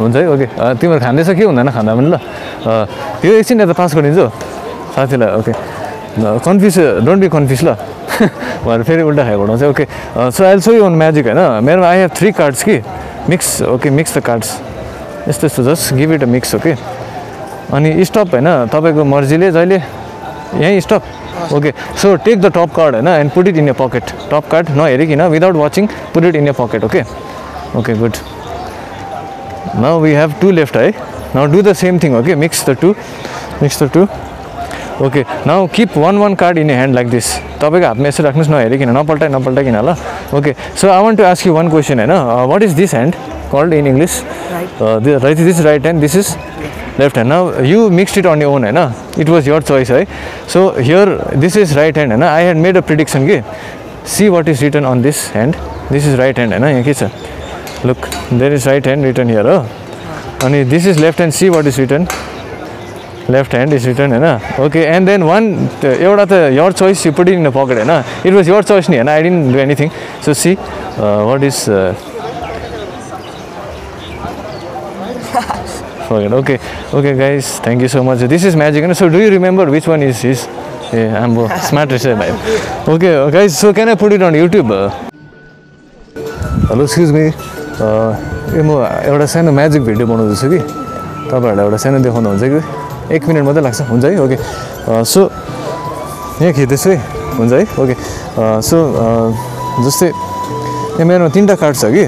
हुन्छ है ओके तिम्रो खाँदैछ के हुँदैन खाँदा पनि ल यो एकछिन यता पास गरिदिन्छु साथीलाई okay confuse don't be confuse ल भनेर फेरि उल्टा खाएको हुनुहुन्छ okay so I will show you one magic हैन मेरोमा आई हेभ 3 कार्ड्स कि mix okay mix the cards यस्तो यस्तो just give it a mix okay अनि स्टप हैन तपाईको मर्जीले जहिले यही stop okay so take the top card हैन and put it in your pocket top card नहेरिकन without watching put it in your pocket okay okay good Now we have 2 left eye. Now do the same thing. Okay, mix the 2. Mix the 2. Okay. Now keep one card in your hand like this. तपाईको हातमा यसरी राख्नुस् नहेरिकन नपल्टाइ होला. Okay. So I want to ask you one question. हैन what is this hand called in English? Right. This is right hand. This is left hand. Now you mixed it on your own. हैन it was your choice. Right? So here this is right hand. हैन I had made a prediction. Okay? See what is written on this hand. This is right hand. हैन यहाँ के छ? Look, there is right hand written here. And this is left hand. See what is written. Left hand is written, na. Okay, and then one. Your choice. You put it in the pocket, na. It was your choice, na. I didn't do anything. So see, what is. Forget. Okay, okay, guys. Thank you so much. This is magic, na. So do you remember which one is his? Yeah, I'm smart research. Okay, guys. So can I put it on YouTube? Hello, excuse me. म एउटा सानो magic video बनाउँदैछु कि तपाईहरुलाई एउटा सानो देखाउनु हुन्छ कि 1 मिनेट मात्र लाग्छ हुन्छ है ओके सो यहाँ खिच्दैछु है हुन्छ है ओके सो जस्तै यहाँ मेरोमा 3 कार्ड छ कि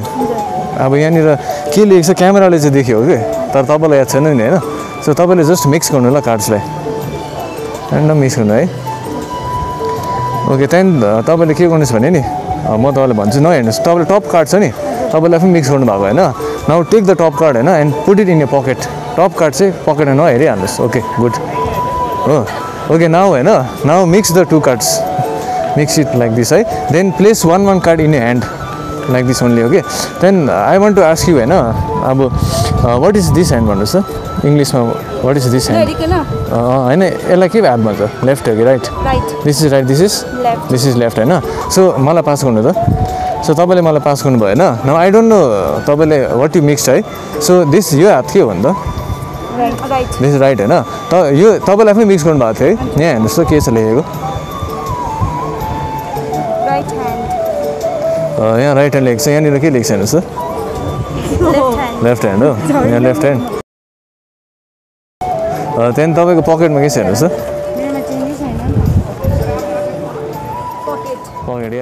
अब यहाँनिर के लेखेको छ क्यामेराले चाहिँ देख्यो के तर तपाईलाई याद छैन नि हैन सो तपाईले जस्ट मिक्स गर्नु होला कार्ड्सलाई र्यान्डम मिक्स गर्नु है ओके त्यन तपाईले के गर्नुस् भने नि म तपाईलाई भन्छु नहेर्नुस् तपाईले टप कार्ड छ नि तपाईले पनि मिक्स गर्नु भएको हैन now take the top card हैन and put it in your pocket top card चाहिँ पकेटमा नहेरि हाल्नुस् ओके गुड हो ओके नाउ हैन now mix the 2 cards mix it like this है then place one card in your hand like this only okay then I want to ask you हैन अब what is this hand भन्नुस् त इंग्लिशमा what is this hand हैन यसलाई के हात भन्छ लेफ्ट हो कि right right this is left हैन सो मलाई पास गर्नु त सो तपाईले मलाई पास गर्नु भयो हैन नाउ आई डोन्ट नो तपाईले व्हाट यु मिक्स्ड है सो दिस यो हात के हो भन्दा राइट दिस राइट हैन त यो तपाईले आफै मिक्स गर्नु भएको थियो है यहाँ हेर्नुस् त के छ लेखेको राइट ह्यान्ड यहाँ राइट ह्यान्ड लेख्छ यहाँनिर के लेख्छ हेर्नुस् त लेफ्ट ह्यान्ड हो यहाँ लेफ्ट ह्यान्ड त्यहाँ तपाईको पकेटमा के छ हेर्नुस् त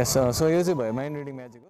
So, yes, so, using by mind reading magic.